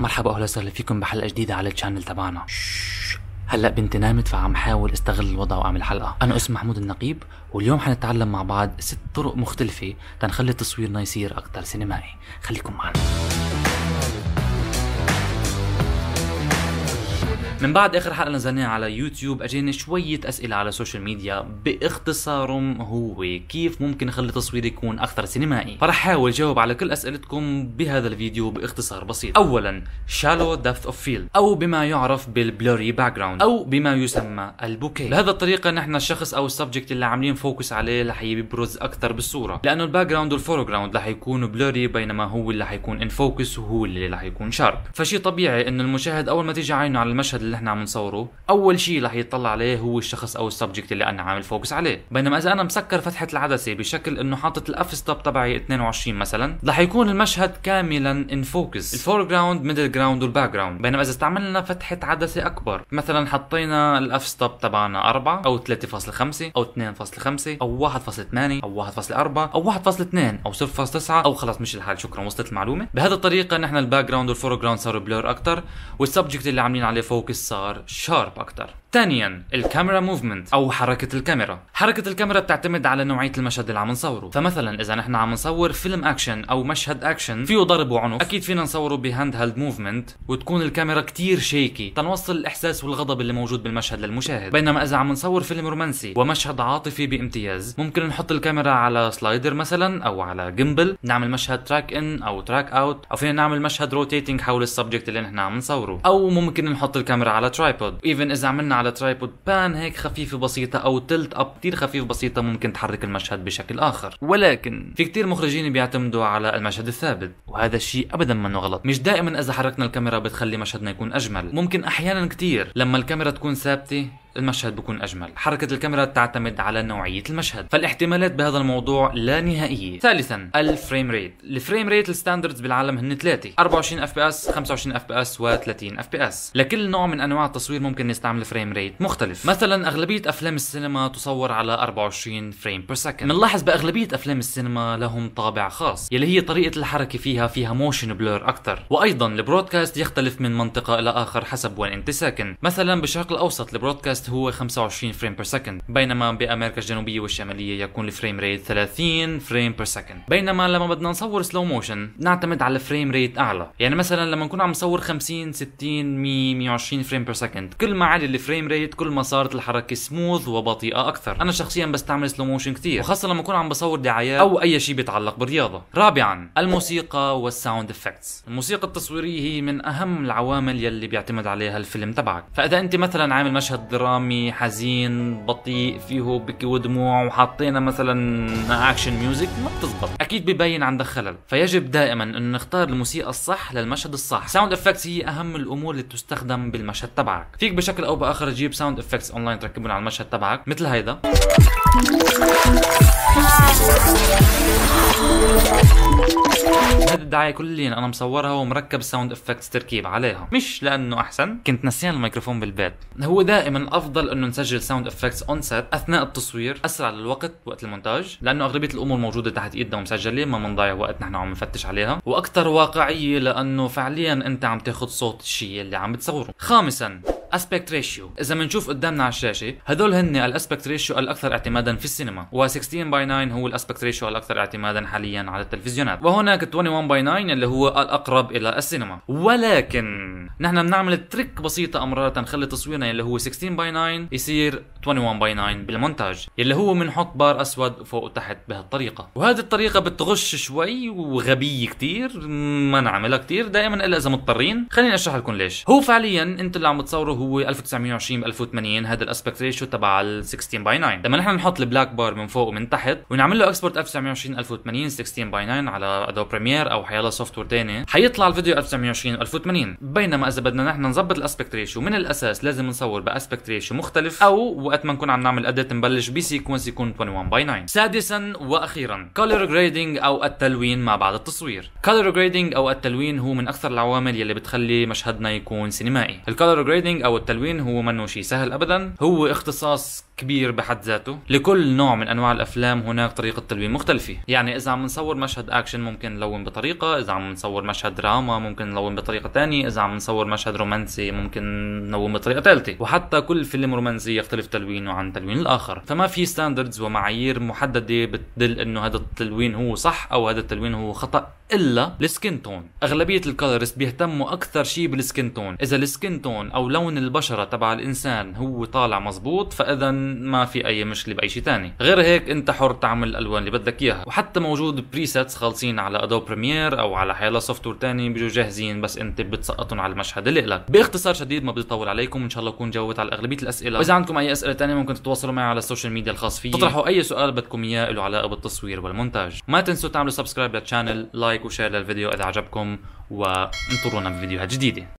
مرحبا اهلا وسهلا فيكم بحلقه جديده على الشانل تبعنا. هلا بنتي نامت فعم حاول استغل الوضع واعمل حلقه. انا اسمي محمود النقيب واليوم حنتعلم مع بعض 6 طرق مختلفه تنخلي تصويرنا يصير اكثر سينمائي. خليكم معنا. من بعد اخر حلقه نزلناها على يوتيوب اجينا شويه اسئله على السوشيال ميديا، باختصارهم هو كيف ممكن نخلي تصويري يكون اكثر سينمائي. فرح احاول جاوب على كل اسئلتكم بهذا الفيديو باختصار بسيط. اولا shallow depth of field او بما يعرف بالبلوري باك جراوند او بما يسمى البوكيه. بهذا الطريقه نحن الشخص او السبجكت اللي عاملين فوكس عليه رح يبرز اكثر بالصوره، لانه الباك جراوند والفور جراوند رح يكونوا بلوري بينما هو اللي رح يكون ان فوكس وهو اللي رح يكون شارب. فشي طبيعي انه المشاهد اول ما تيجي عينه على المشهد اللي احنا عم نصوره اول شيء رح يطلع عليه هو الشخص او السبجكت اللي انا عامل فوكس عليه، بينما اذا انا مسكر فتحه العدسه بشكل انه حاطط الاف-ستوب تبعي 22 مثلا رح يكون المشهد كاملا ان فوكس، الفور جراوند ميدل جراوند والباك جراوند. بينما اذا استعملنا فتحه عدسه اكبر مثلا حطينا الاف-ستوب تبعنا 4 او 3.5 او 2.5 او 1.8 او 1.4 او 1.2 او 0.9 او خلص مش الحال، شكرا وصلت المعلومه. بهذا الطريقه نحن الباك جراوند والفور جراوند صاروا بلور اكثر والسبجكت اللي عاملين عليه فوكس صار شارب اكتر. ثانيا الكاميرا موفمنت او حركه الكاميرا. حركه الكاميرا بتعتمد على نوعيه المشهد اللي عم نصوره، فمثلا اذا نحن عم نصور فيلم اكشن او مشهد اكشن فيه ضرب وعنف اكيد فينا نصوره بهاند هيلد موفمنت وتكون الكاميرا كتير شيكي تنوصل الاحساس والغضب اللي موجود بالمشهد للمشاهد. بينما اذا عم نصور فيلم رومانسي ومشهد عاطفي بامتياز ممكن نحط الكاميرا على سلايدر مثلا او على جيمبل، نعمل مشهد تراك ان او تراك اوت، او فينا نعمل مشهد روتيتنج حول السبجكت اللي نحن عم نصوره، او ممكن نحط الكاميرا على ترايبود. ايفن اذا عملنا على ترايبود بان هيك خفيفه بسيطه او تلت اب كثير خفيف بسيطه ممكن تحرك المشهد بشكل اخر. ولكن في كثير مخرجين بيعتمدوا على المشهد الثابت وهذا الشيء ابدا منه غلط. مش دائما اذا حركنا الكاميرا بتخلي مشهدنا يكون اجمل، ممكن احيانا كثير لما الكاميرا تكون ثابته المشهد بكون اجمل. حركه الكاميرا تعتمد على نوعيه المشهد فالاحتمالات بهذا الموضوع لا نهائيه. ثالثا الفريم ريت. الفريم ريت الستاندردز بالعالم هن 3، 24 اف بي اس، 25 اف بي اس و30 اف بي اس. لكل نوع من انواع التصوير ممكن نستعمل فريم ريت مختلف. مثلا اغلبيه افلام السينما تصور على 24 فريم بير سكند. بنلاحظ باغلبيه افلام السينما لهم طابع خاص يلي هي طريقه الحركه فيها موشن بلور اكثر. وايضا البرودكاست يختلف من منطقه الى اخر حسب وين انت ساكن. مثلا بالشرق الاوسط البرودكاست هو 25 فريم بير سكند، بينما بامريكا الجنوبيه والشماليه يكون الفريم ريت 30 فريم بير سكند. بينما لما بدنا نصور سلو موشن نعتمد على فريم ريت اعلى، يعني مثلا لما نكون عم نصور 50 60 100 120 فريم بير سكند، كل ما عالي الفريم ريت كل ما صارت الحركه سموث وبطيئه اكثر. انا شخصيا بستعمل سلو موشن كثير وخاصه لما اكون عم بصور دعايات او اي شيء بيتعلق بالرياضه. رابعا الموسيقى والساوند افكتس. الموسيقى التصويريه هي من اهم العوامل يلي بيعتمد عليها الفيلم تبعك، فاذا انت مثلا عامل مشهد درامي حزين بطيء فيه بكي ودموع وحطينا مثلا اكشن ميوزك ما بتزبط، اكيد ببين عندك خلل. فيجب دائما انه نختار الموسيقى الصح للمشهد الصح. ساوند افكتس هي اهم الامور اللي تستخدم بالمشهد تبعك، فيك بشكل او باخر تجيب ساوند افكتس اونلاين تركبهم على المشهد تبعك مثل هيدا. هذه الدعاية كليا انا مصورها ومركب ساوند افكتس تركيب عليها، مش لانه احسن، كنت نسيان الميكروفون بالبيت. هو دائما الافضل انه نسجل ساوند افكتس اون سيت اثناء التصوير، اسرع للوقت وقت المونتاج، لانه اغلبيه الامور موجوده تحت ايدنا ومسجله ما بنضيع وقت نحن عم نفتش عليها، واكثر واقعيه لانه فعليا انت عم تاخذ صوت الشيء اللي عم بتصوره. خامسا aspect ratio. اذا بنشوف قدامنا على الشاشه هذول هن الاسبكت ريشيو الاكثر اعتمادا في السينما، و16 باي 9 هو الاسبكت ريشيو الاكثر اعتمادا حاليا على التلفزيونات، وهناك 21 باي 9 اللي هو الاقرب الى السينما. ولكن نحن بنعمل تريك بسيطه امرار تنخلي تصويرنا اللي هو 16 باي 9 يصير 21 باي 9 بالمونتاج، اللي هو بنحط بار اسود فوق وتحت بهالطريقه، وهذه الطريقه بتغش شوي وغبيه كثير ما نعملها كثير دائما الا اذا مضطرين. خليني اشرح لكم ليش. هو فعليا انت اللي عم تصوره هو 1920 ب 1080 هذا الاسبكت ريشيو تبع ال 16 باي 9، لما نحن نحط البلاك بار من فوق ومن تحت ونعمل له اكسبورت 1920 1080 16 باي 9 على ادوب بريمير او حيلا سوفت وير ثاني حيطلع الفيديو 1920 1080. بينما اذا بدنا نحن نظبط الاسبكت ريشيو من الاساس لازم نصور باسبكت ريشيو مختلف، او وقت ما نكون عم نعمل اديت نبلش بسيكونس يكون 21 باي 9. سادسا واخيرا Color Grading او التلوين ما بعد التصوير. Color Grading او التلوين هو من اكثر العوامل يلي بتخلي مشهدنا يكون سينمائي. الكالر جريدنج او التلوين هو منه شيء سهل ابدا، هو اختصاص كبير بحد ذاته. لكل نوع من انواع الافلام هناك طريقه تلوين مختلفه، يعني اذا عم نصور مشهد اكشن ممكن نلون بطريقه، اذا عم نصور مشهد دراما ممكن نلون بطريقه ثانيه، اذا عم نصور مشهد رومانسي ممكن نلون بطريقه ثالثه، وحتى كل فيلم رومانسي يختلف تلوينه عن تلوين الاخر. فما في ستاندردز ومعايير محدده بتدل انه هذا التلوين هو صح او هذا التلوين هو خطا، الا السكين تون. اغلبيه الكالرست بيهتموا اكثر شيء بالسكين تون، اذا السكين تون او لون البشره تبع الانسان هو طالع مزبوط فاذا ما في اي مشكله باي شيء ثاني. غير هيك انت حر تعمل الالوان اللي بدك اياها، وحتى موجود بريسيتس خالصين على ادوب بريمير او على حيلا سوفت وير ثاني بيجوا جاهزين، بس انت بتسقطهم على المشهد اللي لك. باختصار شديد ما بدي اطول عليكم، ان شاء الله اكون جاوبت على اغلبيه الاسئله، واذا عندكم اي اسئله ثانيه ممكن تتواصلوا معي على السوشيال ميديا الخاص فيي، تطرحوا اي سؤال بدكم اياه له علاقه بالتصوير والمونتاج. ما تنسوا تعملوا سبسكرايب للقناه، لايك وشير للفيديو اذا عجبكم، وانطرونا بفيديوهات جديده.